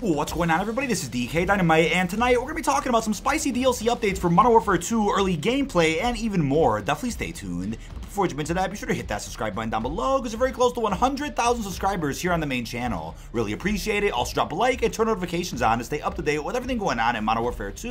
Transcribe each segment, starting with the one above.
What's going on, everybody? This is DK Dynamite, and tonight we're going to be talking about some spicy DLC updates for Modern Warfare 2, early gameplay, and even more. Definitely stay tuned. But before we jump into that, be sure to hit that subscribe button down below, because we're very close to 100,000 subscribers here on the main channel. Really appreciate it. Also, drop a like and turn notifications on to stay up to date with everything going on in Modern Warfare 2,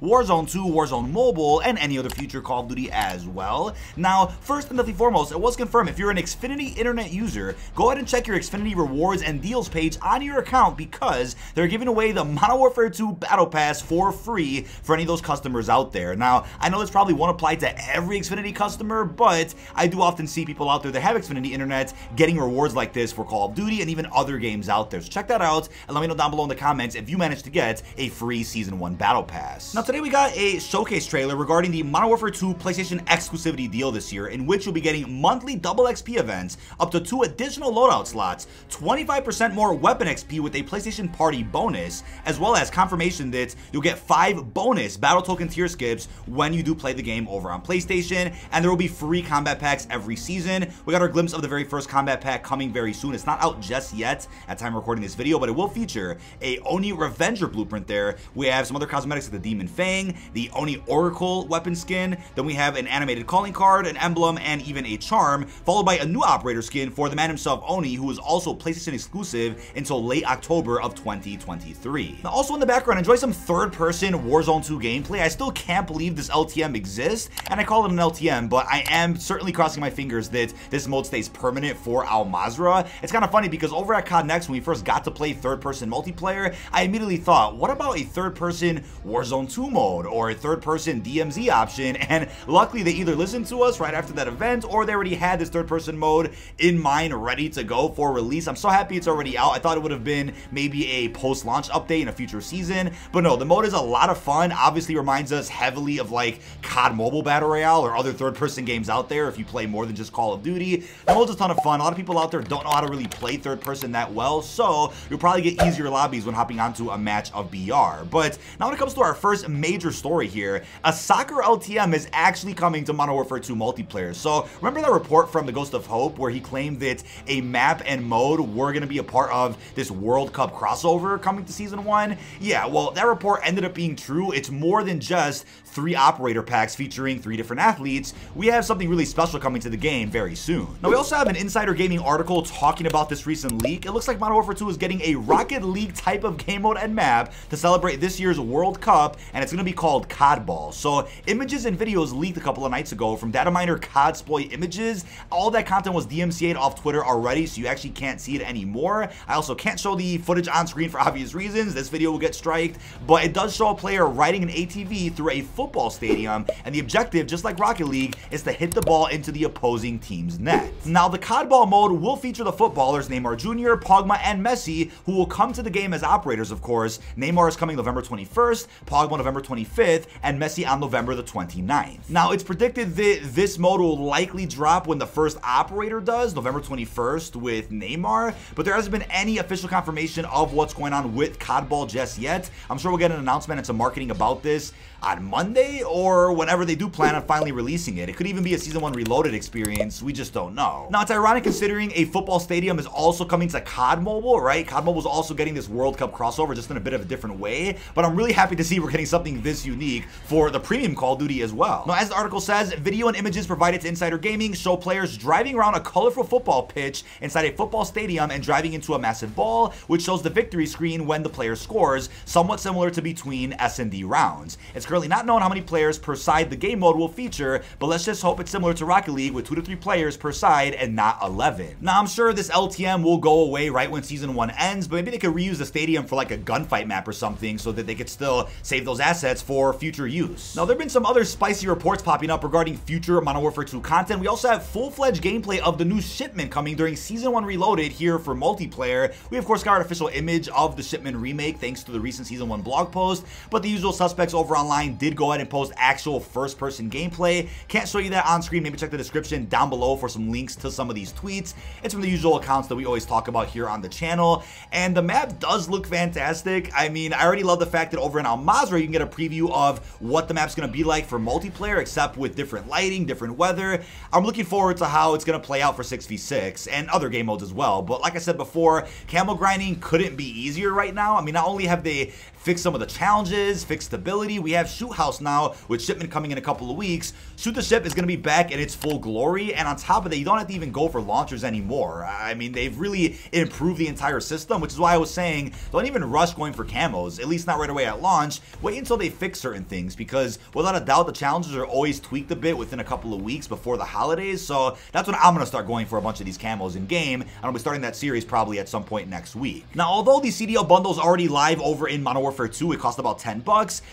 Warzone 2, Warzone Mobile, and any other future Call of Duty as well. Now, first and foremost, it was confirmed if you're an Xfinity Internet user, go ahead and check your Xfinity Rewards and Deals page on your account, because they're giving away the Modern Warfare 2 Battle Pass for free for any of those customers out there. Now, I know this probably won't apply to every Xfinity customer, but I do often see people out there that have Xfinity Internet getting rewards like this for Call of Duty and even other games out there. So check that out, and let me know down below in the comments if you managed to get a free Season 1 Battle Pass. Now, today we got a showcase trailer regarding the Modern Warfare 2 PlayStation exclusivity deal this year, in which you'll be getting monthly double XP events, up to 2 additional loadout slots, 25% more weapon XP with a PlayStation Party bonus, as well as confirmation that you'll get 5 bonus battle token tier skips when you do play the game over on PlayStation, and there will be free combat packs every season. We got our glimpse of the very first combat pack coming very soon. It's not out just yet at time of recording this video, but it will feature a Oni Revenger blueprint there. We have some other cosmetics like the Demon Fang, the Oni Oracle weapon skin, then we have an animated calling card, an emblem, and even a charm, followed by a new operator skin for the man himself, Oni, who is also PlayStation exclusive until late October of 2023. Now, also in the background, enjoy some third-person Warzone 2 gameplay. I still can't believe this LTM exists, and I call it an LTM, but I am certainly crossing my fingers that this mode stays permanent for Al Mazrah. It's kind of funny because over at COD Next, when we first got to play third-person multiplayer, I immediately thought, what about a third-person Warzone 2 mode or a third-person DMZ option? And luckily, they either listened to us right after that event, or they already had this third-person mode in mind, ready to go for release. I'm so happy it's already out. I thought it would have been maybe a post-launch update in a future season, but no, the mode is a lot of fun. Obviously reminds us heavily of like COD Mobile Battle Royale or other third-person games out there if you play more than just Call of Duty. The mode's a ton of fun. A lot of people out there don't know how to really play third-person that well, so you'll probably get easier lobbies when hopping onto a match of BR. But now when it comes to our first major story here, a soccer LTM is actually coming to Modern Warfare 2 multiplayer. So remember that report from the Ghost of Hope where he claimed that a map and mode were going to be a part of this World Cup crossover coming to Season 1? Yeah, well, that report ended up being true. It's more than just 3 operator packs featuring 3 different athletes. We have something really special coming to the game very soon. Now, we also have an Insider Gaming article talking about this recent leak. It looks like Modern Warfare 2 is getting a Rocket League type of game mode and map to celebrate this year's World Cup, and it's going to be called COD Ball. So, images and videos leaked a couple of nights ago from data miner CODSpoy images. All that content was DMCA'd off Twitter already, so you actually can't see it anymore. I also can't show the footage on screen for obvious reasons. This video will get striked, but it does show a player riding an ATV through a football stadium, and the objective, just like Rocket League, is to hit the ball into the opposing team's net. Now, the COD Ball mode will feature the footballers Neymar Jr., Pogba, and Messi, who will come to the game as operators, of course. Neymar is coming November 21st, Pogba November 25th, and Messi on November the 29th. Now, it's predicted that this mode will likely drop when the first operator does, November 21st with Neymar, but there hasn't been any official confirmation of what's going on with COD Ball just yet. I'm sure we'll get an announcement and some marketing about this on Monday or whenever they do plan on finally releasing it. It could even be a Season 1 Reloaded experience. We just don't know. Now, it's ironic considering a football stadium is also coming to COD Mobile, right? COD Mobile is also getting this World Cup crossover, just in a bit of a different way, but I'm really happy to see we're getting something this unique for the premium Call of Duty as well. Now, as the article says, video and images provided to Insider Gaming show players driving around a colorful football pitch inside a football stadium and driving into a massive ball, which shows the victory screen when the player scores, somewhat similar to between S&D rounds. It's currently not known how many players per side the game mode will feature, but let's just hope it's similar to Rocket League with 2 to 3 players per side and not 11. Now, I'm sure this LTM will go away right when Season 1 ends, but maybe they could reuse the stadium for like a gunfight map or something so that they could still save those assets for future use. Now, there have been some other spicy reports popping up regarding future Modern Warfare 2 content. We also have full-fledged gameplay of the new Shipment coming during Season 1 Reloaded here for multiplayer. We, of course, got our official image of the Shipment remake thanks to the recent Season 1 blog post, but the usual suspects over online Fang did go ahead and post actual first-person gameplay. Can't show you that on screen. Maybe check the description down below for some links to some of these tweets. It's from the usual accounts that we always talk about here on the channel. And the map does look fantastic. I mean, I already love the fact that over in Al Mazrah, you can get a preview of what the map's going to be like for multiplayer, except with different lighting, different weather. I'm looking forward to how it's going to play out for 6v6 and other game modes as well. But like I said before, camel grinding couldn't be easier right now. I mean, not only have they fixed some of the challenges, fixed stability, we have Shoot House now with Shipment coming in a couple of weeks. Shoot the Ship is going to be back in its full glory, and on top of that, you don't have to even go for launchers anymore. I mean, they've really improved the entire system, which is why I was saying don't even rush going for camos, at least not right away at launch. Wait until they fix certain things, because without a doubt, the challenges are always tweaked a bit within a couple of weeks before the holidays. So that's when I'm going to start going for a bunch of these camos in game, and I'll be starting that series probably at some point next week. Now, although the CDL bundle is already live over in Modern Warfare 2, it costs about $10.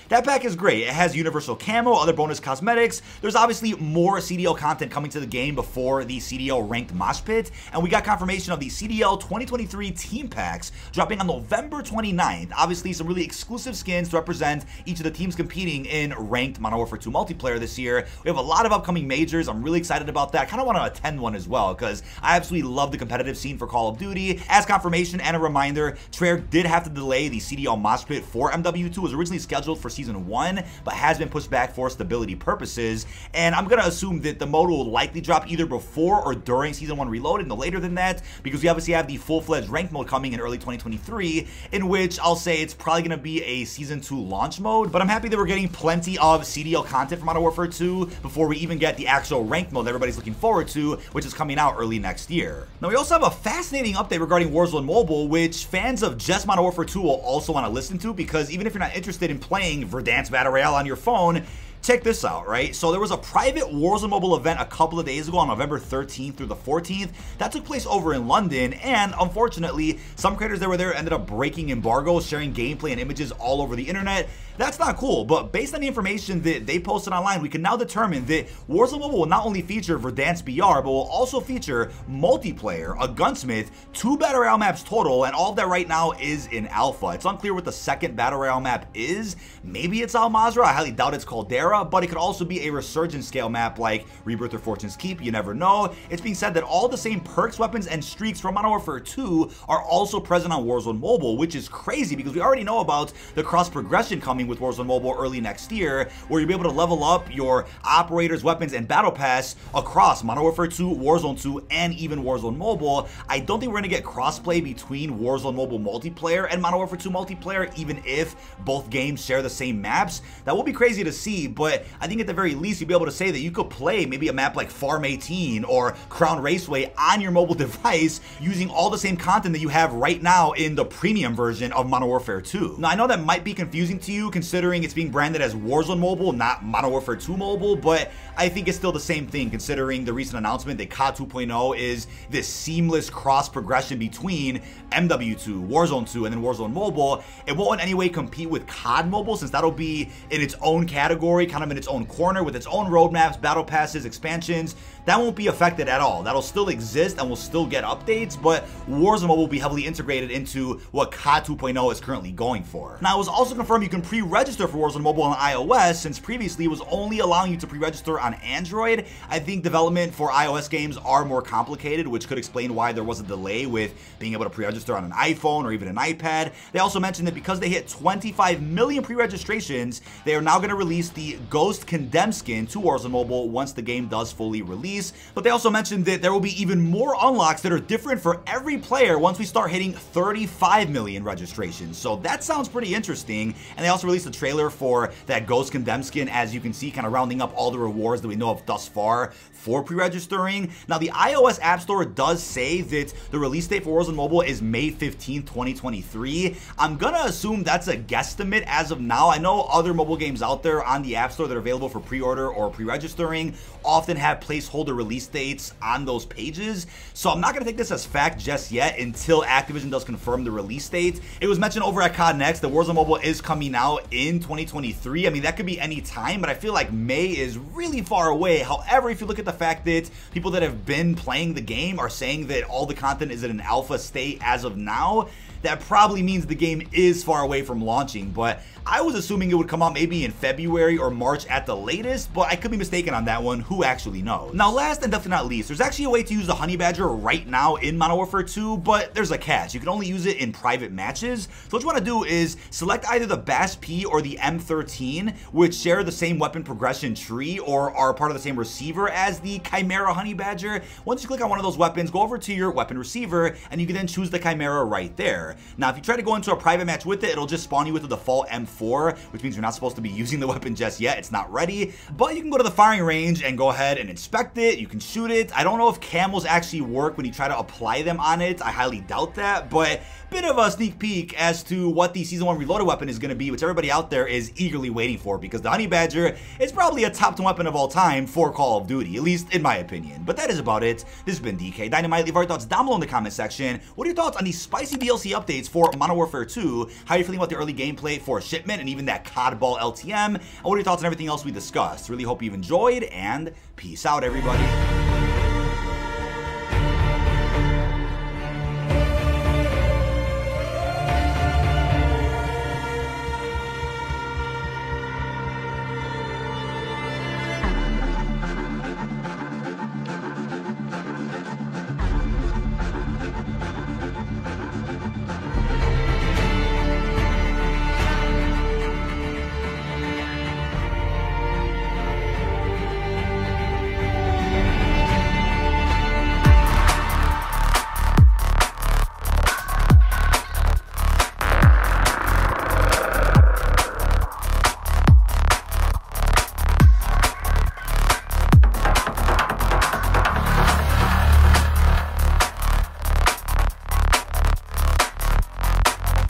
That pack is great. It has universal camo, other bonus cosmetics. There's obviously more CDL content coming to the game before the CDL ranked mosh pit, and we got confirmation of the CDL 2023 team packs dropping on November 29th. Obviously, some really exclusive skins to represent each of the teams competing in ranked Modern Warfare 2 multiplayer this year. We have a lot of upcoming majors. I'm really excited about that. I kind of want to attend one as well, because I absolutely love the competitive scene for Call of Duty. As confirmation and a reminder, Treyarch did have to delay the CDL mosh pit for MW2. It was originally scheduled for Season 1, but has been pushed back for stability purposes, and I'm going to assume that the mode will likely drop either before or during Season 1 Reloaded, no later than that, because we obviously have the full-fledged ranked mode coming in early 2023, in which I'll say it's probably going to be a Season 2 launch mode. But I'm happy that we're getting plenty of CDL content from Modern Warfare 2 before we even get the actual ranked mode that everybody's looking forward to, which is coming out early next year. Now, we also have a fascinating update regarding Warzone Mobile, which fans of just Modern Warfare 2 will also want to listen to, because even if you're not interested in playing Verdansk Battle Royale on your phone, check this out, right? So there was a private Warzone Mobile event a couple of days ago on November 13th through the 14th. That took place over in London, and unfortunately, some creators that were there ended up breaking embargoes, sharing gameplay and images all over the internet. That's not cool, but based on the information that they posted online, we can now determine that Warzone Mobile will not only feature Verdansk BR, but will also feature multiplayer, a gunsmith, 2 Battle Royale maps total, and all of that right now is in alpha. It's unclear what the second Battle Royale map is. Maybe it's Al Mazrah. I highly doubt it's Caldera, but it could also be a resurgence scale map like Rebirth or Fortune's Keep. You never know. It's being said that all the same perks, weapons, and streaks from Modern Warfare 2 are also present on Warzone Mobile, which is crazy because we already know about the cross progression coming with Warzone Mobile early next year, where you'll be able to level up your operators, weapons, and battle pass across Modern Warfare 2, Warzone 2, and even Warzone Mobile. I don't think we're going to get crossplay between Warzone Mobile multiplayer and Modern Warfare 2 multiplayer, even if both games share the same maps. That will be crazy to see, but I think at the very least, you'd be able to say that you could play maybe a map like Farm 18 or Crown Raceway on your mobile device using all the same content that you have right now in the premium version of Modern Warfare 2. Now, I know that might be confusing to you considering it's being branded as Warzone Mobile, not Modern Warfare 2 Mobile, but I think it's still the same thing considering the recent announcement that COD 2.0 is this seamless cross progression between MW2, Warzone 2, and then Warzone Mobile. It won't in any way compete with COD Mobile, since that'll be in its own category, kind of in its own corner with its own roadmaps, battle passes, expansions. That won't be affected at all. That'll still exist and we'll still get updates, but Warzone Mobile will be heavily integrated into what COD 2.0 is currently going for. Now, it was also confirmed you can pre-register for Warzone Mobile on iOS, since previously it was only allowing you to pre-register on Android. I think development for iOS games are more complicated, which could explain why there was a delay with being able to pre-register on an iPhone or even an iPad. They also mentioned that because they hit 25 million pre-registrations, they are now going to release the Ghost Condemned skin to Warzone Mobile once the game does fully release. But they also mentioned that there will be even more unlocks that are different for every player once we start hitting 35 million registrations. So that sounds pretty interesting. And they also released a trailer for that Ghost Condemned skin, as you can see, kind of rounding up all the rewards that we know of thus far for pre-registering. Now, the iOS App Store does say that the release date for Warzone Mobile is May 15th, 2023. I'm gonna assume that's a guesstimate as of now. I know other mobile games out there on the App Store that are available for pre-order or pre-registering often have placeholder release dates on those pages, so I'm not going to take this as fact just yet until Activision does confirm the release date. It was mentioned over at COD Next that Warzone Mobile is coming out in 2023. I mean, that could be any time, but I feel like May is really far away. However, if you look at the fact that people that have been playing the game are saying that all the content is in an alpha state as of now, that probably means the game is far away from launching, but I was assuming it would come out maybe in February or March at the latest, but I could be mistaken on that one. Who actually knows? Now, last and definitely not least, there's actually a way to use the Honey Badger right now in Modern Warfare 2, but there's a catch. You can only use it in private matches. So what you want to do is select either the Bash P or the M13, which share the same weapon progression tree or are part of the same receiver as the Chimera Honey Badger. Once you click on one of those weapons, go over to your weapon receiver, and you can then choose the Chimera right there. Now, if you try to go into a private match with it, it'll just spawn you with the default M4, which means you're not supposed to be using the weapon just yet. It's not ready, but you can go to the firing range and go ahead and inspect it. You can shoot it. I don't know if camels actually work when you try to apply them on it. I highly doubt that, but bit of a sneak peek as to what the Season 1 Reloaded weapon is going to be, which everybody out there is eagerly waiting for, because the Honey Badger is probably a top 10 weapon of all time for Call of Duty, at least in my opinion. But that is about it. This has been DK Dynamite. Leave our thoughts down below in the comment section. What are your thoughts on these spicy DLC updates for Modern Warfare 2? How are you feeling about the early gameplay for Shipment and even that COD Ball LTM? And what are your thoughts on everything else we discussed? Really hope you've enjoyed, and peace out, everybody.